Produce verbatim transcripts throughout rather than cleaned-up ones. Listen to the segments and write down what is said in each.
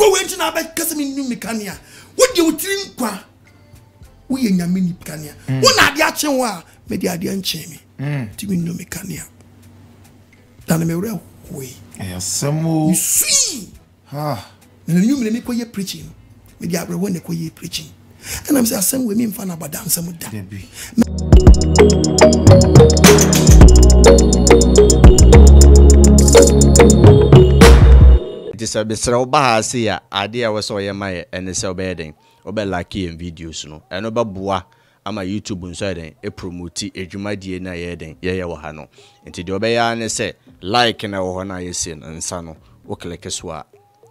go went in about Casimir Mecania. What do you think? We in Yamini Picania. One at the action war, made the idea and chimney. Timmy no Mecania. Danamero, we. Yes, some more. You see. Ah. And you may make what you're preaching. Maybe I will wonder what you're preaching. And I'm saying, some women fan about damn some of that. This is a basic idea. Was all my and the cell bedding, over like and videos, no, and over boa. I'm a YouTube inside a promote a juma dna yedden, yea, wahano. And to the obeyan say, like and our honor is in and sano, walk like a swat.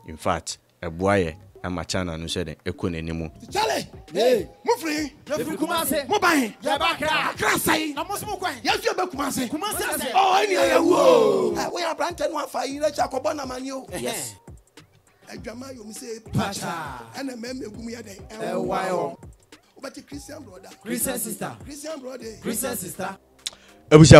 In fact, a boy and my channel no said a coon anymore. Charlie, hey, Mufri, the Kumase, Mobile, Yabaka, Crasai, Namusmuka, Yasuba Kumase, Kumase, oh, yeah, we are planting one for you, Chacobana Manu. Yes. A drama you say, Pacha, and a member of Gumia, a while. But a Christian brother, Christian sister, Christian brother, Christian sister. Welcome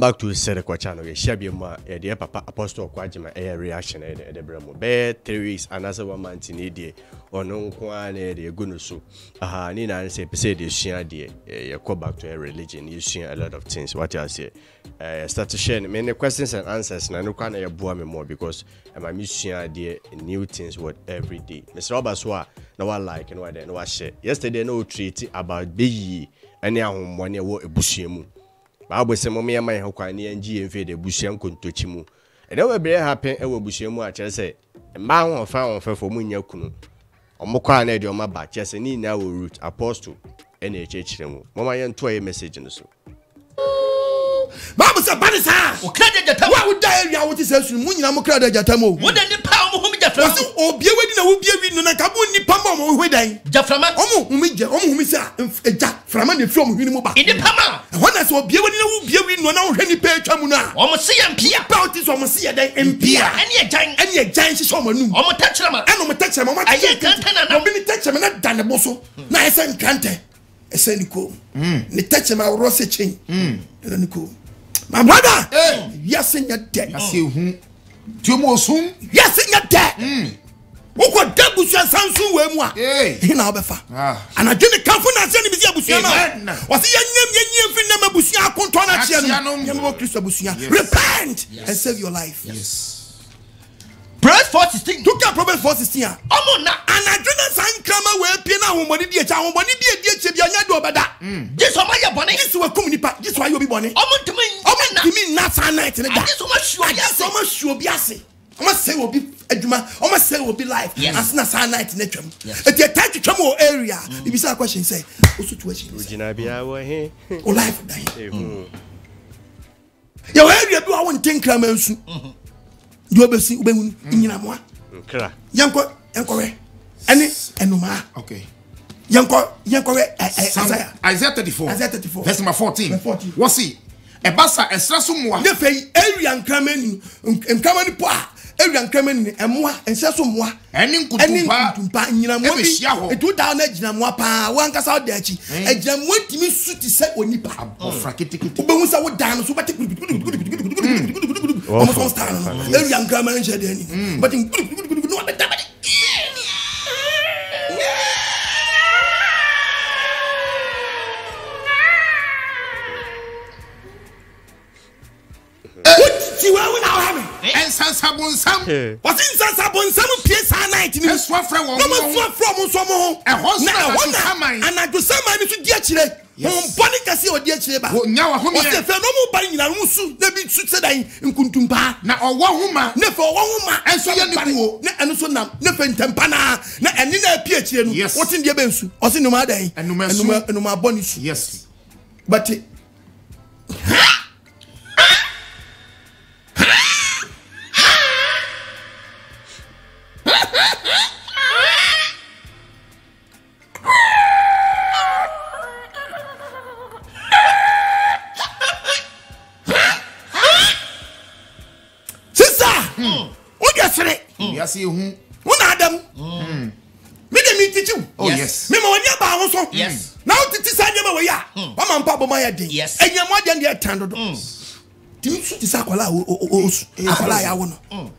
back to the Serekwa channel. You share my dear Papa Apostle Kwajima air reaction at the Bremo. Bear three weeks, another one month in a day, or no one air the Gunusu. Aha, Nina say, Pesay, you share dear, you go back to a religion, you see a lot of things. What I say, I start to share many questions and answers, and I know can't bore me more because I'm a musician, dear, new things what every day. Mister Robert Swa, no one like and what I know I share. Yesterday, no treaty about B. And now, one year, what a bushimu. I was a mommy and my Hokani and G and Fade Bushian Kuntochimu. And I will be happy and will Bushimu, I say. A man found for Munyakunu. A Mokane, your mother, just a knee now root, apostle, N H H Remo. Mamma and toy message in the soup. Mamma's a banana! Who can't get the power would die out his house in Munyamokada Jatamo? Wouldn't the power of Jafra or be waiting? I will be waiting on a cabuni pama or wedding. Jaframa, oh, Mija, oh, Missa, and Jack Framan from Unimoba. In the Pama, one as will be waiting, I will be waiting on any pair of Chamuna. Almost see and Pia Poutis, almost see a day and Pia, and your giant, and your giant is from a new. I'm a Tachama, and I'm a Tachama. I can't, and I'm going to touch him and Dan Bosso. Nice and Cante, a Senico. The Tachama Rossi chain, Senico. My brother, yes, in your debt. I see whom. Two more soon? Yes, in your debt. What could Dabusia sound soon? Eh, in Albefa. And I didn't come from that enemy Busiana. Was he a young Busia Contona Christabusia? Repent and save your life. Yes. Praise four sixteen. Took a problem four sixteen. Omo na anadwena san krama we pie na homoni die cha homoni die die che bia nya do beda. This omo ya bone. This we come nipa. This why obi bone. Omo ntimi. Omo ntimi na san night ne da. This omo sure ya se omo sure bi ase. Omo say obi adwuma. Omo say obi life. As na san night ne twam. E tie tie twam o area. Bibi say question say o situation. Original bia wo he. O life dan. Ehun. Your area bi wa won tin krama nsu. Mhm. You ever see when in Yamwa? Yanko, Yankore, any Enuma, okay. Yanko, Yankore, Isaiah, Isaiah thirty four, Isaiah thirty four, Vesma fourteen, forty. What's he? A bassa, a Sassumwa, the Fay, Arian Cramen, and Cramen Poa, Arian Cramen, and Moa, and Sassumwa, and Ninkumpa, Yamwa, two down at Jamwapa, one Casadachi, and Jam went to Miss Suti set when Nipa, or Frakitiki, but once I would dance, so what it would do. Almost all time, every young girl manager, but in good, good, good, good, good, and Sansabon Sam was in Sansabon Sam Pierce at night in his one from home, and one now, and I do some money to get you. Bonicassi or dear Cheba, now a woman, if a normal body in a musu, the big Sudan in Kuntumba, now a woman, never a woman, and so you and so now, never in Tampana, and in a P H N, yes, what in the Bensu, or Sinoma Day, and Numa Numa Bonis, yes, but. See who? One Adam. Me dem teach you. Oh yes. Me mo nya ba so. Yes. Now titi sa nya we ya. O man pa bo ma ya din. Yes. Enya mo dem dey tando do. Ti su ti sa kola o o o akola ya wo no.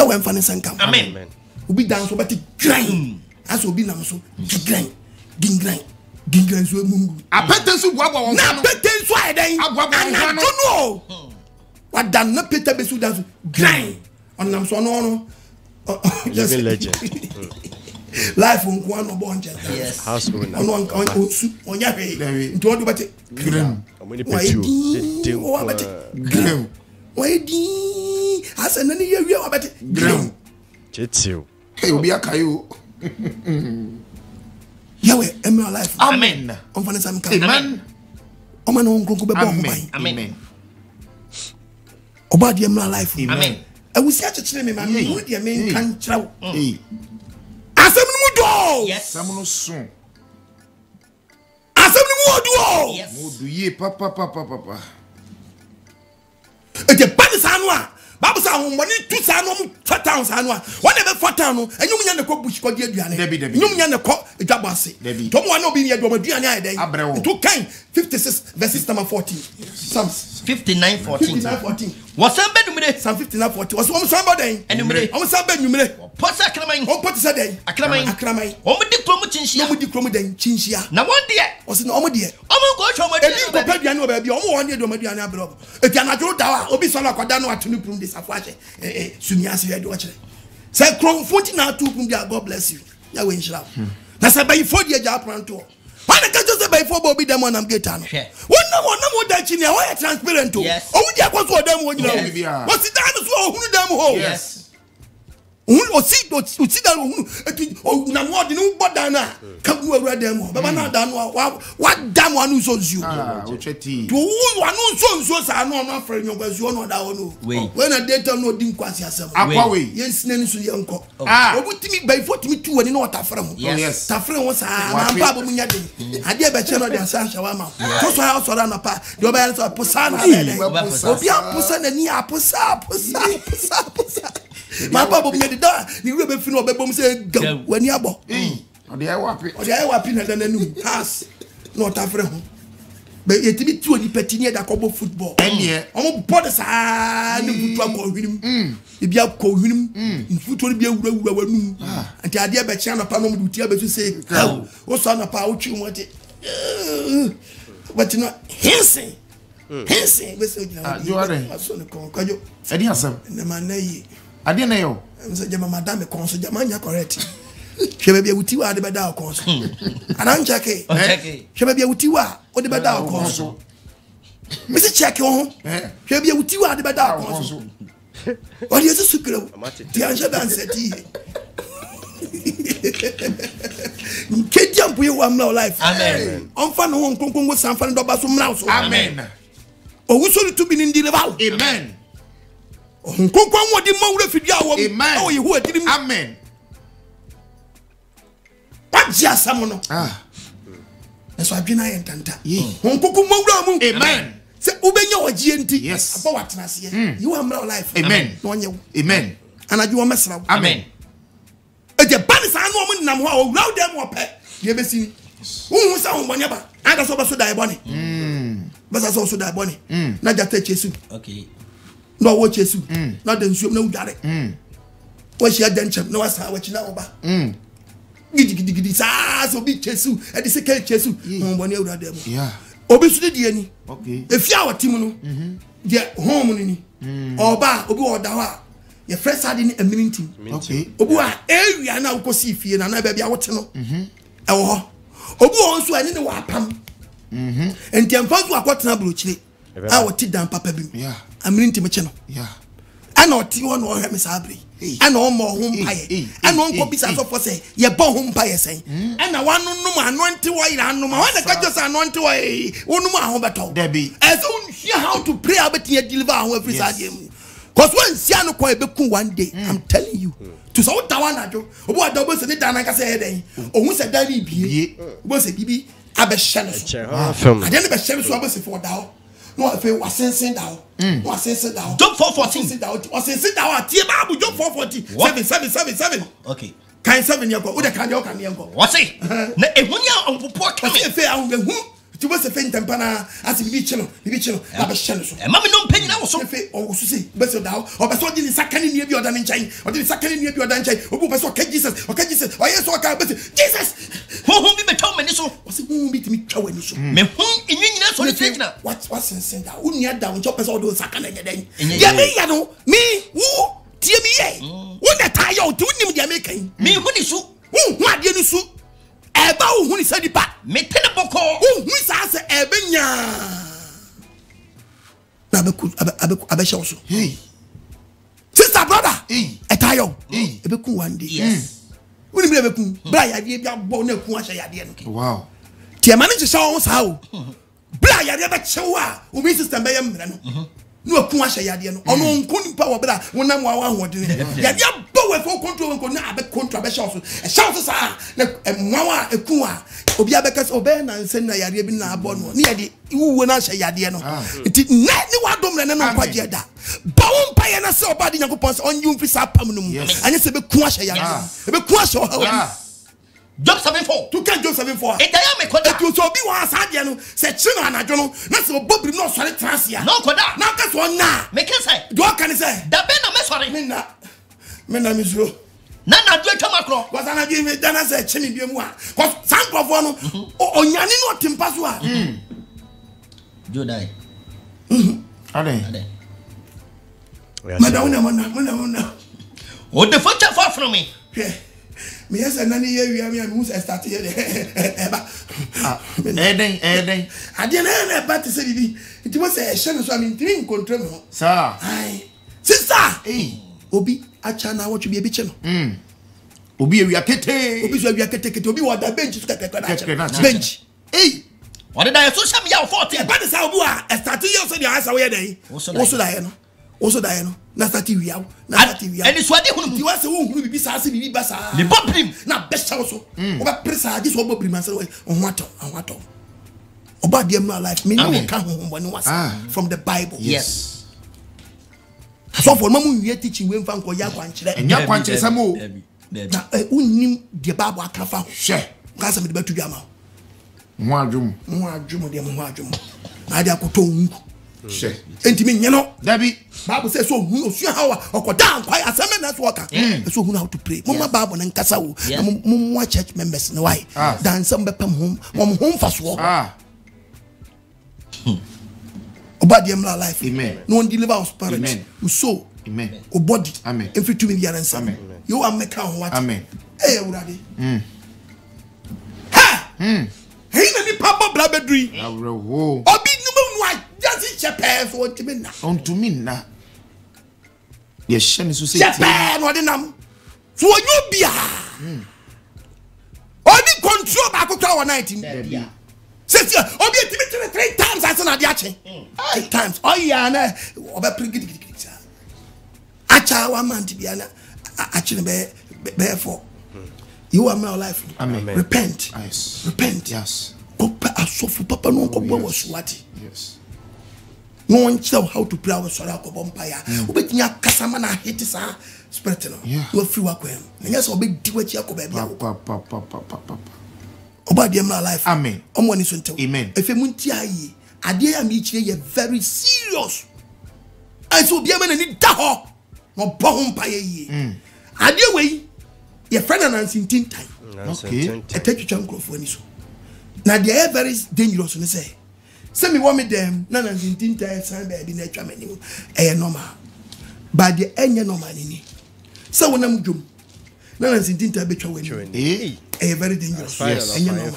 That when finance and come. Amen. We be down so but grind. As we be now so grind, grind, grind so mungu. I bet them so what what. Now bet them so I dey. I don't know. What done not Peter be so that grind. On now so no no. Living legend. Life on Guano Bonja. Yes. House owner. On one on on your way. Into what about it? Grim. Why do? What about it? Grim. Why do? Has any year we are about it? Grim. It's you. Hey, we be a Kayo. Yahweh, in my life. Amen. On finance, I'm coming. Amen. On my own, go back on mine. Amen. About your life. Amen. I will say to me, my name. What your name can travel. Yes. Someone soon. Assembly yes. Would ye papa papa papa? It's a Panisanwa. Babusan, one in two Sanum, Fatan Sanwa. Whatever Fatano, and you mean the cook which called Yadian, Debbie, Debbie, Numian the cock, Jabasi, Debbie. Don't want to be a Domadiana day. Abra, two kind, fifty six, the system of fourteen. Psalms fifty nine fourteen. Was somebody with it? Some fifty nine forty. Was one somebody and you made on somebody you made. What's a clamine? Oh, what's a day? A clamine, a clamine. Oh, with the promotion, with the promotion, Chinchia. Now one day was an omedia. Oh, my God, what you prepared Yano, baby, almost one year Domadiana bro. If you're not your tower, Obisola Codano at Tunipum this affair. Eh, Sumias, you had watched it. Say, Chrome forty now to Pumbia, God bless you. Now we shall. That's a by forty year job round tour. I can just buy four Bobby Demon and get on. One no one, no more that in a transparent to. Oh, yeah, what's what them would you know? What's it done as well? Who them home? Yes. Who was it? What's it? Oh, no more than who but Dana. Come to a red demo. But not done what damn one who sold you. To who one who sold you, I know not for you, but you know that one. When I did no dim quasi yourself. Yes, Nensu Yanko. Ah, what to me by forty two and you know what I from. Yes, Tafran was a Babu Munyadi. I did a channel than San Shawama. That's why I also ran a pair. Your balance of Pusana, Obia Pusana, Nia Pusa, Pusa, Pusa, Pusa. My Babu made the door. You will be full of Babum said, Go when you are born. Or the Iwapi, or the Iwapi, and then you pass. Not Tafran. But it be two and the Petinia that cobble football. And yeah, I'm bored as I knew to call him. If you have called him, in football, be a row. And the idea by China Panama would tell me to say, Oh, what's on a pouch you want it? But you know, Henson, Henson, you are a son of Concayo. I didn't have the money. I didn't know. I'm such a madame consul, Jamania correct. She may be a Utiwa de Badao Consul. And I'm Jackie. She may be a Utiwa or the Badao Consul. Mister Chacon, she may be a Utiwa de Badao Consul. What is a sucre? The Angela said, Kate Jump, we want no life. Amen. On Fan Hong Kong with San Fernando Basum Mouse. Amen. Oh, we saw it to be in the devout. Amen. Hong Kong, what the more refugee? Amen. Oh, you were dreaming. Amen. Yes, someone. Ah, that's why Bina and Tanta. Amen. Say, obey your G N T. Yes, about what you are my life. Amen. Amen. And I do a mess now. Amen. A Japanese woman, now loud them or pet. You ever see? Who was on one ever? And that's also die bonnie. But that's also die bonnie. Not that take you. Okay. No, watch you. Not then you know that. What she had done, no, I saw what you know about. Giddy sass or be chesu at the second chesu on one year. Yeah, obviously, the okay. If you are Timono, yeah, harmony or bar, Obu or Dawa, your friends had in a minute. Okay, Obua, area now Cosifi and another baby out. Mhm. Oh, Obu also, I didn't know what pam. Mhm. And the unfold what what now broochly. I will take down Papa Bim. Yeah, I'm in Timocheno. Yeah. I know T one or Hermes Abri. I know more home pie. I know copies as for say, your poor home pie saying. And I want no man, one to wait, and no man, I got just an one to a one more home battle. Debbie, as soon hear how to pray about your deliver every Saturday. Because when Siano Quabeku one day, I'm telling you, to so Tawanajo, what doubles and it and I can say, or who said that he was a B B. Abeshan. I didn't have a shell so I was before thou. No, if it was sent out, was sent out. Don't fall for sent out. Was sent out. Tiababu, don't fall for it. Seven, seven, seven, seven. Okay. Can seven year go? Uda can you can you go? What's it? If one year on the poor can be fair on the who? Tu vois se faire une tempana asimbi chelo, bibi chelo, la bechelo. Mama non peni na oso. Fait o susi, beso dao. O beso di ni sakani nie bi odan nchai. O di ni sakani nie bi odan nchai. Obu beso ka Jesus, o ka Jesus. O yeso ka beso. Jesus. Ho ho bi beto mani so. O se hu bi ti mi twa wani so. Me hu enyi nyina so le tregina. What what sense da? Uni ada won jo beso do sakana nya den. Ya me ya no. Me wo tie mi ye. Wo na ta yo ti unim dia me kan. Me hu ni so. Wo hu ade ni so. Eba wo hu ni sa di pa. Me tena boko. Wo hu sa se ebe nya. Na be ku abe abe sha so. Hey. Sister brother. Hey. Eta yo. Hey. Ebe ku one day. Yes. Wo ni bi ebe ku. Bra ya bi agbo na ku ahya ya de no. Wow. Ti e manage sha won sa o. Bra ya de be chewo a. O mi sister be ya mra no. No ku ahya ya de no. Ono nkun pa wo bra wo na wa ho de. Ya de agbo we for control nko na abe control abe sha so. E sha so sa na nwa a eku a. Obi abekas obe na nsen na ya de bi na abo no. Ni ya de uwo na hye yade no nti na ni wadom na na kwaje da ba won pa ye na se obade yakopon se onyi mfi sa pam no mu anye se be ku ahye yade be ku ahye o Job seven four tu kan Job seven four e taya me koda tu so bi wa asade no se chi no anajo no na se obobri no sore transia no koda na ka so na me ke sai do ka ni sai da be na me sore me na me na mi zuro na na do atwa makro was na bi me da na se chi ni bi mu a cause sankrofo no onyane no timpa so a do die. Mhm. Ade. Ade. Madam na na na na. O de fuck far from me. Yeah. Me yes nani ye wi me who start here. Eba. Ah. Eden, Eden. Ade na na ba ti se bibi. Ti mo se e she no so am in control me ho. Sir. Ai. Sister. Eh. Obi acha na wotu bi e bi che no. Mhm. Obi e wi atete. Obi so wi atete kete. Obi wa da bench so kete kete. Bench. Eh. What did I social media forty? But the Sabua, a statue also the answer where they also Diana, also Diana, Nastatia, Nastatia, and it's what they want to us who will be Sassi Bassa, the Bobrim, not best also. What pressure this over Primas away on what on what on. About the my life, me no come home when was from the Bible. Yes. So for Mamu, we are teaching women from Koyaquanch and Yaquanch Samu. Now, I wouldn't name the Babu Akafa. Share, because I'm about to Yama. Mwadum mwadum de mwadum na dia koto nku she entimi nyeno dabi Bible says so hu osu hawa okoda ankwai asem na so oka so hu how to pray mama Bible na nkasa wo mumwa church members na why dan some bepam home mom home faso ah obadi em life amen no deliver us parents we so amen obodi amen every two million and amen you are making what amen eh urade mm ha mm He papa blabedri. Obi numu just chepe for timina. On to me na. Ye sheni so say. Chepe no de nam. For you bia. Obi control back to our nineteen. Say obi timina three times as na de ache. Eight times. Oh yeah na obi prigidi. Acha wa man bia na ache be be for. You are my life. Amen. Repent. Yes. Repent. Yes. Papa asofu papa no ko bwa swati. Yes. No one tell how to pray with sorrow ko bompaya. Obetinya kasama na hiti sa spirit no. You free work with him. Yes obedi wachi akoba bia. Papa papa papa papa. Obadi my life. Amen. Omo ni so ntew. Amen. Efe munti ayi. Ade am ichire ye very serious. I so bia man ni da ho. No bom pa ye. Mm. Ade we your friend announcing tin time. Okay. I take you change for any so. Now they are very dangerous. You say, send me one with them. Now announcing tin time, sign by the nature menu. Eh normal. By the end normal nini. So when I'm jump, now announcing tin time be chowing. Eh. Eh very dangerous. Yes. Eh normal.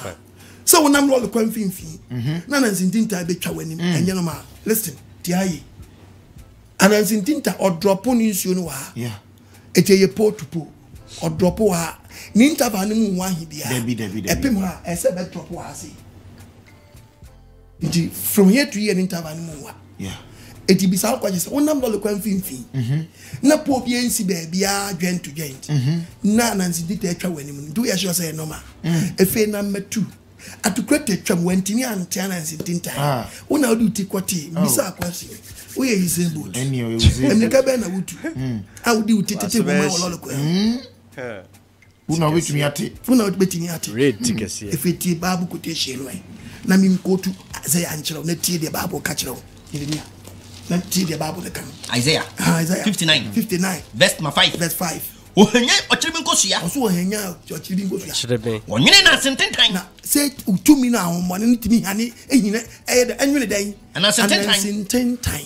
So when I'm roll the coin fin fin. Now announcing tin time be chowing. Eh normal. Listen, tiayi. Announcing tin time or drop on you know what? Yeah. It's a po to po. Or drop wa ninta ba ni mu wan hibia debi debi debi epem ha ese be drop wa say it from here to here ninta ba ni mu wa yeah it be say kwaje say won am lo kwan finfin mhm na po bi ensi be bia joint to joint na na nsi dite atwa wani mu do ya sure say normal efe na metu atukrete atwa wantini antia na nsi dinta won awu ti kwati bi say kwasi we ye resemble eni o resemble emeka be na wutu awu di utitete bo ma lo lo kwan una wetumi ate una wetumi ate red tikase efeti babu kote shelo na min kotu Isaiah an ciro na tie da babu ka ciro ilmiya na tie da babu da kan Isaiah Isaiah fifty-nine fifty-nine verse five verse five o hanye o ciri bin kosu ya o so hanye o ciri bin kosu ya ciri bin o nyine na sententan na say utumi na homo ne timi hani ehine eh da anwele dan na sententan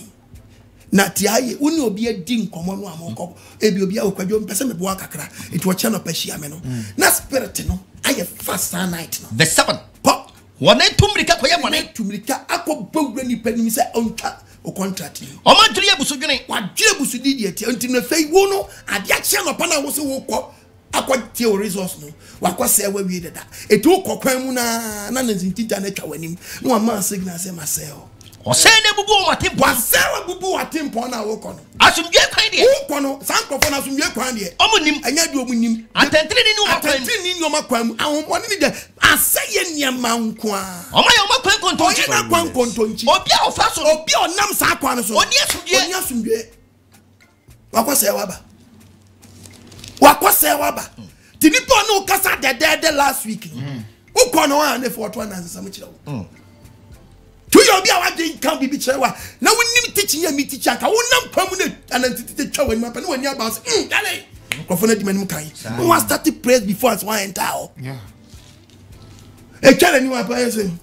na tiaye uni obi adi nkomo no amoko ebi obi akwadwo mpese mebo akakra etu oche no pahia me no na spirit no aye fast night no the seven pop one tumrika koye one tumrika akobogwe ni panim se onta o contract o ma dwere busudwene wadwere busudi die tie onti no fei wo no ade ache no pana wo se wo kọ akwati o resource no wakwase awa wie deda etu kokwan mu na na nzintita na twa wanim no ama signal se maseo o se ne bubu o matempo asewa bubu o atempo na wo kono asumdwe kwan de wo kono sankofo na asumdwe kwan de omunim anyadu omunim atentire ni wo kwan atentire ni wo makwan ahomone ni de aseye niamma nkwa omaye omakwan kontonchi oye na kwan kontonchi obi a ofa so obi onam sa kwan so oni asumdwe oni asumdwe wakwase waba wakwase waba tinipo no kasa dedede last week wo kono an e for twenty samchira wo to your be our drink can be betrayal. Now we need teaching your meat teacher. I will not permanent and then teacher when my pen when your boss. Dale. Confronted men can. Who has started praise before as one enter? Yeah. A child you are praising.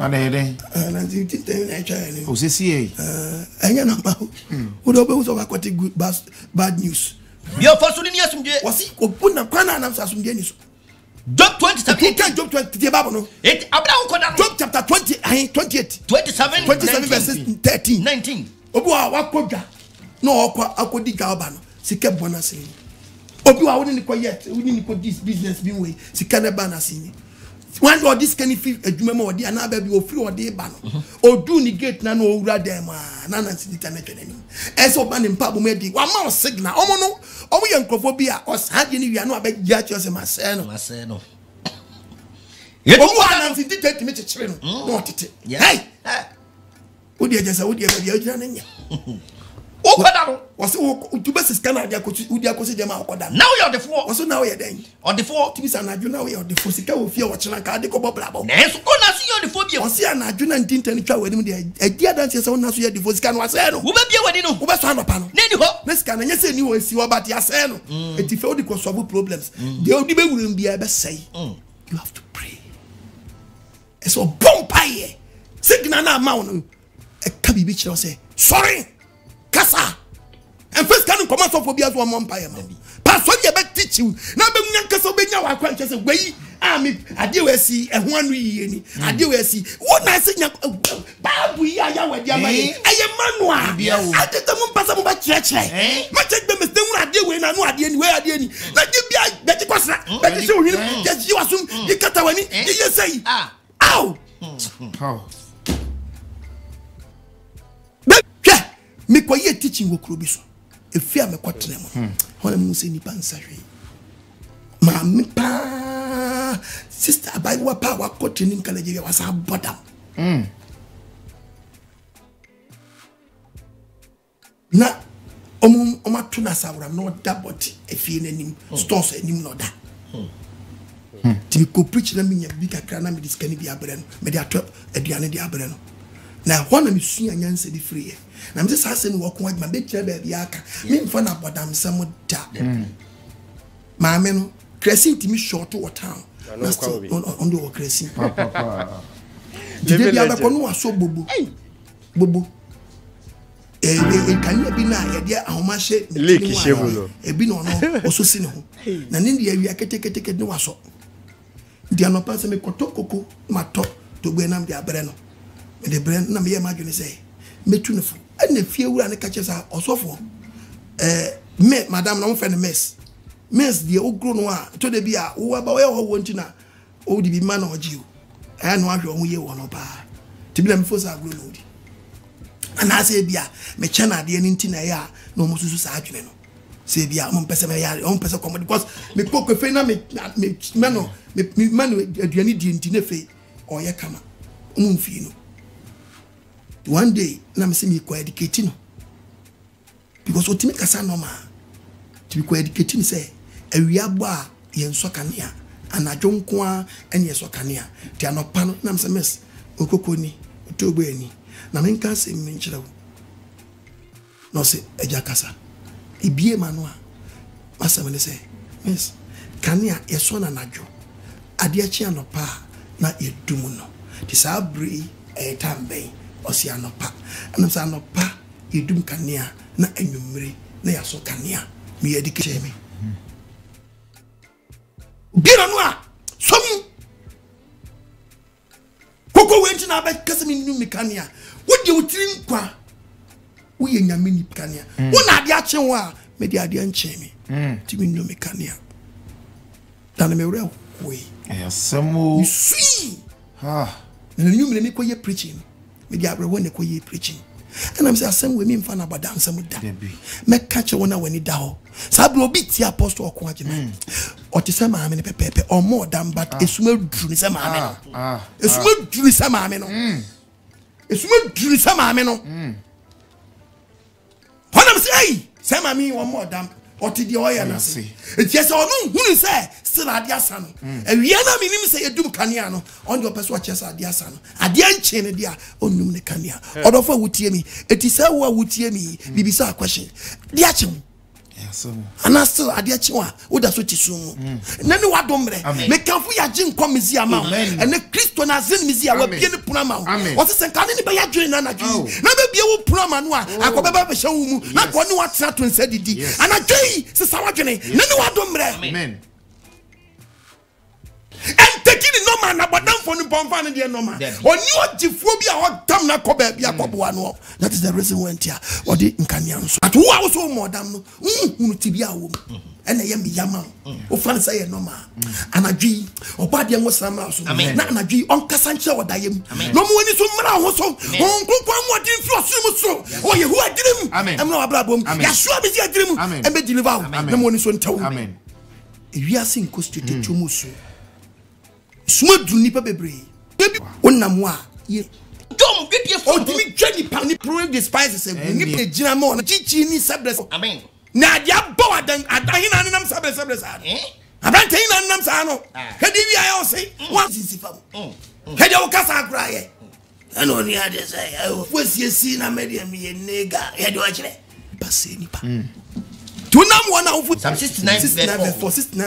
And then. And then you think they try. Oh, C C A. Eh, anya number. Who do be so quite good bad news. Your first one is asumje. Wasi ko puna kwana na asumje ni so. Job twenty-seven. Job twenty-seven. Job chapter twenty-eight. twenty-seven. twenty-seven verses thirteen. nineteen. Obuwa wakoga. No akwa akodi gaobano. Sike bona sini. Obuwa woni ni ko yet. Woni ni ko this business bi we. Sike ne bana sini. When all this can feel adwuma odi ana ba bi o free odi ba no. Odu ni gate na no owura dem na na sini ta na twenani. Eso ba ni mpabu me di. Wa ma signal. Omo no. Omo ye nkrofobia. Osaje ni wia no abegye atio se masɛ no. Masɛ no. Omo ana nti tete me kyekere no. No tete. Hey. Odi eje se odi e bia odi na nya. Okoda no. Wase utube siska na dia kotu odi akose dem akoda. Now you are the fool. Wase now you are den. On the fool tibi sa na adwo now you are the fool sika wo fie wo kyena ka de ko boblabo. Na so ko na so you the fool bi. Wase na adwo na ntintani twa wani mu de adi adanse se wo na so you the fool sika no wase no. Wo ba bia wani no. Wo ba so anopa no. Na ni ho. Na sika na nya se ni wo si wo ba ti ase no. Eti fe odi ko solve problems. De odi be wuru bia be sei. You have to pray. Eso bom paye. Signal na ma wono. E ka bi bi kire se. Sorry. Kasa and first can come so for be as one umpire man pastor you be teach you na be nyan kasa be nya wakwa nche se gbeyi ami ade we si e ho anu yiye ni ade we si wo na se nya babu yi aya we dia man e ye manual ade te mun pasa mun ba kire kire ma check be mistake we ade we na no ade ni we ade ni na di bia be ti kwasra be ti se ohiri je ji wasum di kata wani di ye sei ah ow how me kwaye teaching wo krobi so e fia me kwatena mo ho na mu se ni pansa hwe ma me pa sister abai wa pa wa kwateni nkala je wa sa bodam mm na omo omo tuna sawra no da body e fie nanim stores enim no da mm ti ko preach na me nya bi kakra na me diskani bi abreno me di atɔ aduane di abreno na ho na me sua nyanse di free. Na mse sase ni wako wajima betre bebi yaka. Mi mfana bada mse muda. Ma ameno. Kresi niti mi shotu watao. Na sto ondo wa kresi. Jide biya bakonu wa so bobo. Bobo. E kanye bina ya diya ahomashe. Liki shevulo. E bina ono oso sino. Na nindi ya wia kete kete kete ni waso. Ndi anopanse me koto koko mato. Togwe na mdi abreno. Mde breno na miye majuni se. Metunefo. And if you and the catches are also for eh, madame, no friend, mess. Mess, the old grown one, to the beer, who about all wanting a old be man or Jew. I know I'm your year one or bar. To be them first are grown old. And I say, beer, me chana, the anything I are, no more suicide. Say, beer, one person, my own person, because me poke a fena, me mano, me manu, the any dintinefe, or yakama, umfino. One day, na me say me ko educate no. Because otimi kasa normal. To be ko educate say, e wi abo a ye nso kanea, anajonkwa enye sokania ti anopa no na msemes okokoni otogbe eni na menka se minchira no se eja kasa ibie manua masamene se yes kania yeso na najo adeachi anopa na edumu no ti sabri e tambe osi anopa na se anopa edum kania na enwumre na yaso kania mi edike me Biranoa, some Coco went in about Casimir Micania. What do you think? We in your mini Picania. One at the Achenwa, Media Dian Chemi, Timino Micania. Danamero, we are some more. You see, ah, and you may make way preaching. Media everyone a way preaching. And I'm saying, some women fan about dancing with that. Make catch one when it down. Sablo beat the apostle or quantity. Or to some amine pepe or more than but a small drissam amino. A small drissam amino. A small drissam amino. What I'm saying, some amine or more than or to the oil and see. It's yes or no, who is there? Still at your son. And we are not meaning to say a doom caniano on your persuasions at your son. At the end chain, dear, on Numicania. Or of what would hear me? It is how would hear me? We bizarre question. The action. And I still are the chua, would that's what you soon. Nenua dombre, make Kafuya Jim come museum, and the Christian as in museum will be in the Purama. What is the cannon by your dream? Never be a Puramanua, I go back to Shawmu, not one who has to said it. And I say, Sawagene, Nenua dombre, amen. And taking the no man about them for the Pompan and the no man, or new phobia or damn Kobe, Yapobuano. That is the reason went here, or the Incanians. At who I was so more damn, who tibia womb, and I am Yaman, or Francia no man, and a G, or Badian was some mouse, I mean, not a G, on Cassancha or Diam. No one is so mad also, on Kupon, what in Flossimo, or you who I dream, I mean, I'm not a problem, Yashua is your dream, and be delivered, no one is on town. Amen. If you are seeing constituted to Musu. Smooth to nipper baby. One namwa. Don't get your phone. Jimmy Jenny Pani proving the spices and nip a ginamo and chichini sabres. I mean, Nadia Boa than Adahinanam sabres sabres. Eh? Abantinanam sano. Hedivi I say, once is if Hedio Casa cry. And only I say, I was your sin, I made me a nigger. Hedio Achille. Passinipa. To number one out for sixty-nine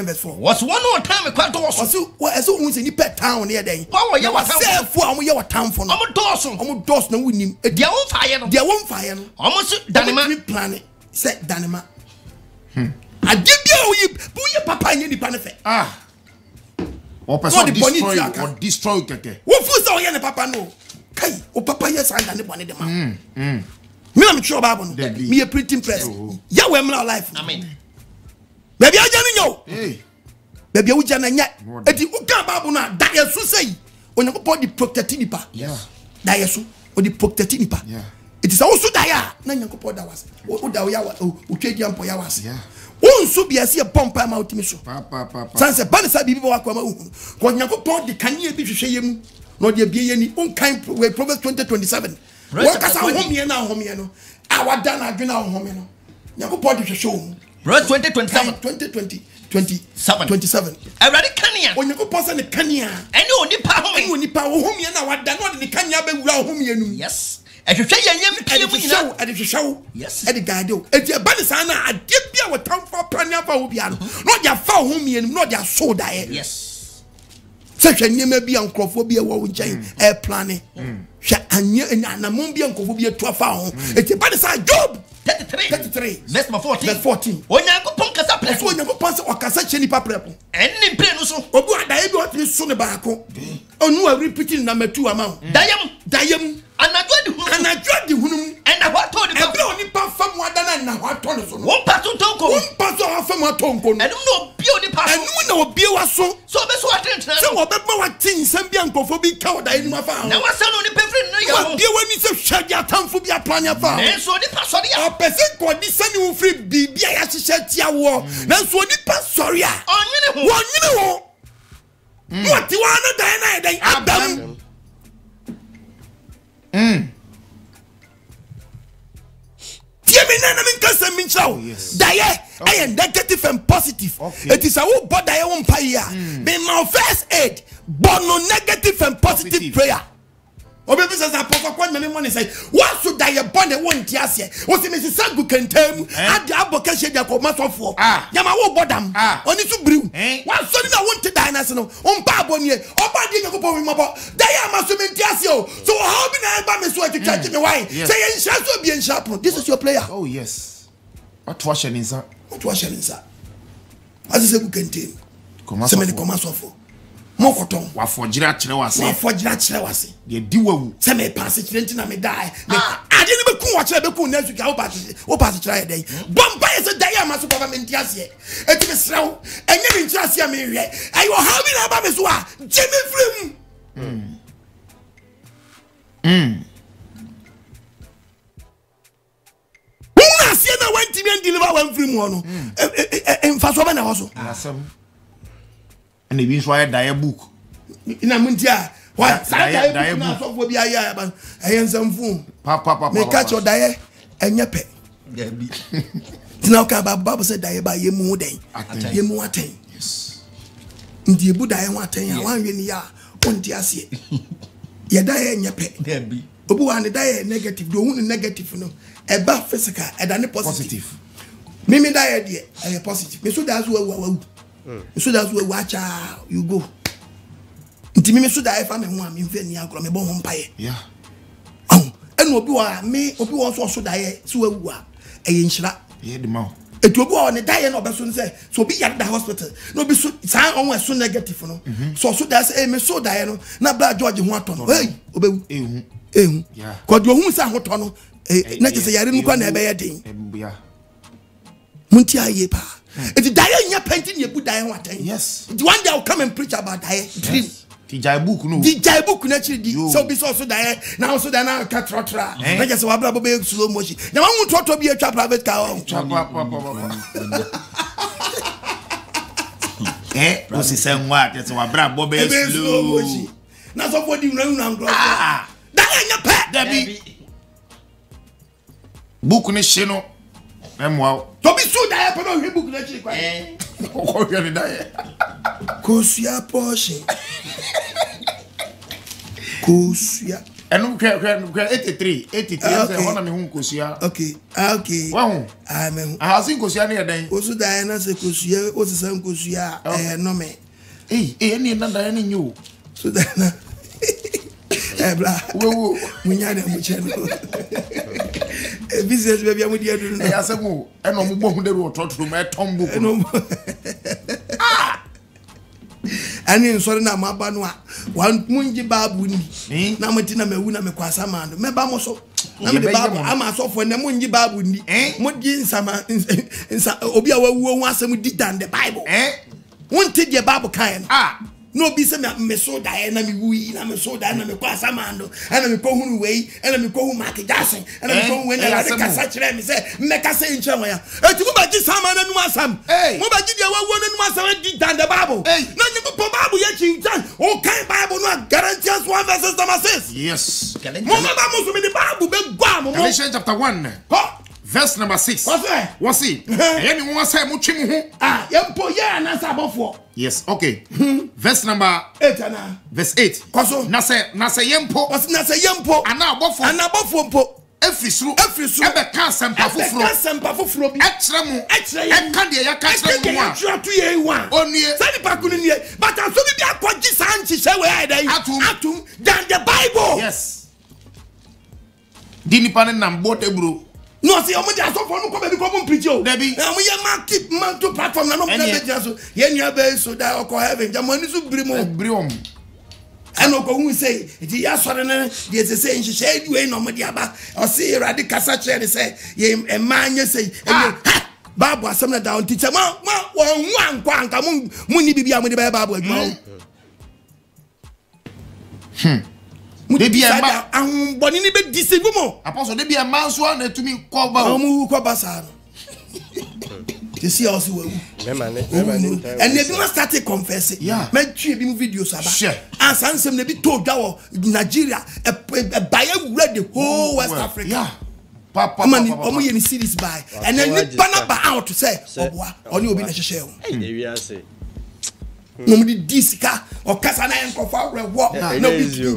verse four. What's one more time a quarter or so? As soon as any pet town near there, oh, you are self for your town for no dozen, almost dozen, no winning. They won't fire, they won't fire. Almost Danima planet, said Danima. I give you, put your papa in the benefit. Ah, or person destroy or destroy. What was all your papa? No, Kay, or papa, yes, I don't want it. Me am sure babon. Me a pretty impressed. Ya we am not life. Amen. Baby ajani yo. Eh. Baby uja na nya. E di uka babon na da yesu sei. Onyankopon di protect nipa. Yeah. Da yesu o di protect nipa. Yeah. It is also da ya na nyankopon da wase. O da ya o twedi ampo ya wase. Yeah. O nso bia se e pompa ma otimi so. Pa pa pa. Sanse ban sa bibi wa kwa ma hu. Ko nyankopon di kanie bi hwehwe yem. No de bia yani on kind Proverbs twenty twenty-seven. Workers are home here now, home here now. Our done are doing now, home here now. You have body to show. Verse twenty, twenty-seven, twenty, twenty, twenty-seven. I read Kenya. When you go pass the Kenya, and you only power home. You only power home here now. What done? What the Kenya be without home here now? Yes. And you say you are not able to show. And you show. Yes. And the guy do. And the Banisana are deep here with time for planning for Obiano. Not their far home here. Not their soul there. Yes. Such a name be on Crophobia, what air planning. And you and Namumbian could be a twelve hour. It's a bad side job. thirty-three, thirty-three, that's my fourteen, fourteen. When I go punk as a place, when you go pass or Cassach any paper, and in Penuso, or what I got is Sunabaco. Oh, no, I'm repeating number two amount. Diam, Diam, and I got the and I got the woman, and I want to know the path from Wadana, what Tonos, one pass on Tonko, one pass off from my Tonko, and no beauty pass, and no beauty so. So that's what I tell you about things, some Bianco for being cowed. I never found. Now, I said only perfect. You want me to shut your tongue for your plan your farm, and so the person. Person ko di sanu free bibi aya sise ti awo na so ni pastoria onyine ho onyine ho what ti wana dai na dai abam mm ti e I am negative and positive. It is a who bought the own prayer. Be my first aid, but no negative and positive prayer. Obebi says I put for many money say what should I born the one tiasie o se me sagu kentem ade aboka she dia ko masofo yama wo bodam oni su briw what so na won ti dynasty no on pa abonie oba die nyakopo wi mabo dey am so me tiasie o so how be na ba me so to church me why say en sha so bi en sha pro. This is your player. Oh yes, what wash in sa what wash in sa as se gu kentem se me ko masofo mokoton wa fogira kire wase wa fogira kire wase de diwawu se me pass kire nti na me die me ade ne be ku wa kire be ku na suka wo pass wo pass kire dey bomba yesa dey am aso government tiasie eti me sraw enye me tiasie me hwe ayo how me na ba me so a jemi frem mm mm una sie na wanti me deliver wan frem ho no emfa so be na ho so asem. And the beans why die book. In a muntia, what? Die book will be a year, but I am some fool. Papa, papa, may catch your die and your pet. Now, Baba said, die by your mood day. Your mood day. Yes. The Buddha, I want to know one year, one year. You die and your pet. There be. Obu and die negative, the only negative, no. A bad physical and a positive. Mimi die, dear, a positive. Mister, that's what. So that's where watch out you go. Timmy, so that if I'm a woman, I'm going to bomb by. Yeah. Oh, and what you are, me, or you also so die, so you are a insular. Yeah, the mouth. It will go on a die and Oberson say, so be at the hospital. No, be so almost so negative. No, so so that's a so diano, not bad George in one tunnel. Hey, obey. Eh, yeah. Because your wounds are hot tunnel. Eh, not to say I didn't want to be a thing. Yeah. Muntia yepa. If you die in your painting, you put die one time. Yes. One day I'll come and preach about die dream. The Jaibu no. The Jaibu naturally. So be so so die. Now so die now cut rotra. Now just wabla bobe slow motion. Now I want to be a trap private car. Eh? Who is saying what? Just wabla bobe slow motion. Now somebody running around. Ah. Die in your pet. Debbie. Book ne shino. Wow. To be so that I don't book that chick. Eh. Oh, you're there. Kosia Porsche. Kosia. And look at eighty-three. eighty-three. One of me Kosia. Okay. Okay. Wow. I mean, I have seen Kosia near then. Also, Diana said Kosia was the same Kosia. Eh, no me. Hey, any another any new. So Diana. Eh, blah. Woo. Munyana Muchano. Business baby, I'm with you. I said, "Oh, I know more than what taught from my tomb." Ah, and in sorry, now my banwa one punji babu ni. Now my tina me wuna me kwasa mano. Me ba moso. Now me babu. I'm a soft one. Now punji babu ni. Mo di insama insa obi awa uwa wanse mo di dan the Bible. Eh? Won't take your babu kind. Ah. No be say me so die na me wui na me so die na me kwasa mando na me ko hunu wei na me ko hu market dasen na me ko hu na la kasa kire me say me kasa nche won ya eti mo ba ji sama na nu asam mo ba ji dia wa wo na nu asam di dan the Bible na nyi ko Bible ya chi dan o kan Bible no Galatians one verse number six. Yes, Galatians mo ba mo so me the Bible be gwa mo Galatians chapter one verse number six. What's that? What's it? Anyone wants to much him? Ah, yempo yeah, nasa bofo. Yes, okay. Verse number eight, ana. Verse eight. Kwaso. Nasa nasa yempo. Kwaso nasa yempo. Ana bofo. Ana bofo mpo. Every through. Every through. Ebe kan sempa fufro. Ebe kan sempa fufro bi. Etre mu. Etre ye. Eka de ya kan sempa mu. Eka de ya tura tu ye wa. Onye. Sani pakuni ni. But aso bi bi akoji san chise we ya dey. Atum. Atum. Than the Bible. Yes. Dini panen nambote bro. No, see, I'm just so far. No, come and come and preach you. Debbie, I'm here. Man, keep man to platform. No, no, Debbie, just so. Here, you have been so that I go heaven. Just money so brimon. Brimon. I know how we say. It's here. Sorry, no. They say in Chile, you ain't no money. Abba, I see. Radi Kasache, they say. You a man, you say. Ah, Babu, I some down teacher. Ma, ma, one, one, one. Come on, money, baby, I'm going to buy Babu. Hmm. Debi ama an boni ni be disebu mo apostle debi ama so an etumi koba o mu koba sa you see us we memane memane and they must start to confess it. Yeah, me tue bi mu videos aba and sansem na bi to dwa wo Nigeria e buy wura the whole West Africa. Yeah, Papa, you see this by, and then you pan up out to say, oh, on you be a shell. Nobody disca or Casana and Cofa walk. No,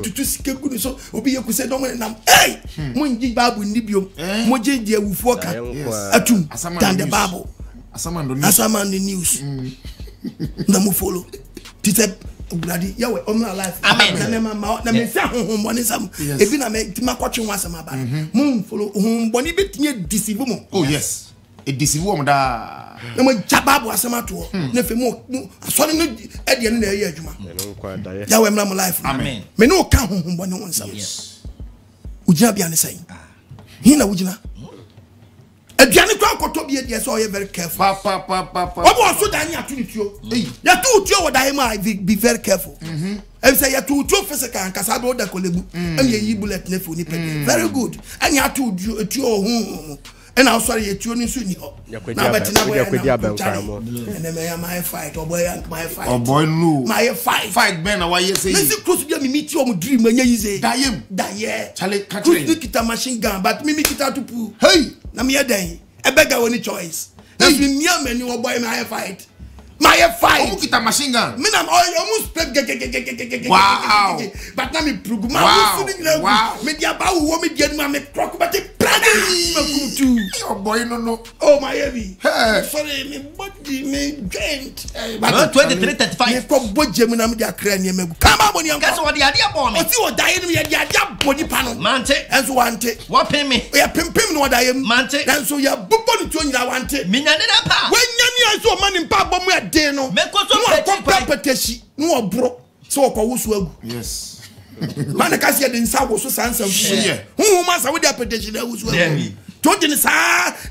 to skip good so, Obi Kusa dominant. Hey, Munji Babu Nibium, Moji dear with Walker, Atum, Asaman the Babu, Asaman the news. Namufolo, Titep. Bloody, yeah, on my life. Amen. I remember my home one is some. If you make my watching once, my bad. Moon follow home, one bit near deceive woman. Oh, yes, it deceive woman. Da, no one jabab was a matter. Never more. Suddenly, at the end of the year, Juma. That way, my life. Amen. May no come home when no one says. Would you be on the same? Hina, would you not? A Johnny Crock to be at yes, I very careful. Papa, papa, papa. What was so tiny at you? You're too true, I might be very careful. And say you're too true for second, Casado da Colebu, and ye bullet nephew. Very good. And you're too true, home. And I'm sorry, you're tuning soon. Now, but now we're with your belt. And then I am my fight, or boy, my fight. Oh, boy, no, my fight, fight, Ben. Why you say, let's cross me, meet your dream when you say, Diam, Diam, Charlie, Catrin, machine gun, but mimic it out to poo. Hey! Namia day, a beggar only choice. If you mean men, you will buy my fight. My fight. Look at machine gun. Men, I'm almost played. Wow. But now me prove. Wow. Wow. Me dia ba wo me dia ma me crock but it plenty. Oh boy, no no. Oh my heavy. Sorry, me body me joint. But twenty-three thirty-five. Me for body me na me dia cra ni me. Come on body am. Guess what dia dia bomb me. O ti o die me dia dia body pano. Mante. Enso wante. What pin me? O ya pin pin no die me. Mante. Enso ya body to nyira wante. Me nyane na pa. When nyane enso man in pa bomb. No, no, bro. So, I yes. Manakasi and Sabo Sansa, who must have a petition? I was well. Totally, sir.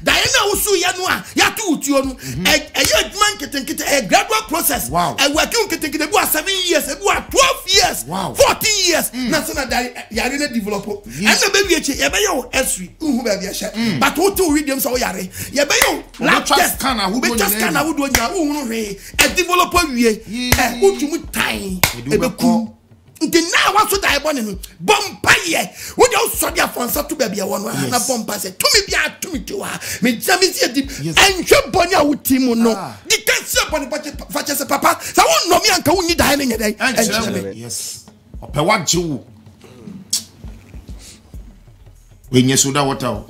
Diana was so Yanua, Yatu, a young man can take a gradual process. Wow, and what you can take it was seven years, and what twelve years, wow, fourteen years. National Yarina developer, and the baby, Yabayo, Esri, who may be a share, but what two idioms are Yare, Yabayo, Lachaskana, who may just can, I would do your own way, and develop a way, and who you would tie the cool. Now, what's what I want him? Bompaye, we don't saw your phone, so to be a one, and a bomb said, to me, to me, to her, me, Jamie, and your bonia with Timono. You can't see upon the father's papa, so I won't know me and go need dining a day. Yes, I want you. When you soda water,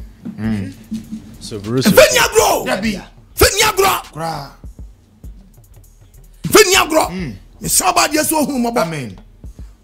so Bruce, Fenya bro, Fenya bro, Fenya bro, it's somebody else whom I mean.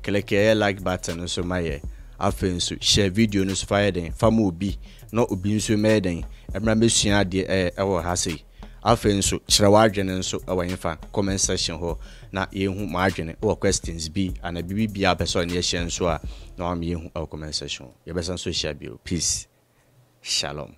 Click the like button and so my after share video no fire then fam obi no obi so me den e mra me sua de e wo ha sei after so kyerɛ wadwene so e wo yemfa comment section ho na yehu ma adwene wo questions bi ana bibi bia person ne share nso a na am yehu comment section ye besan so share bio peace shalom.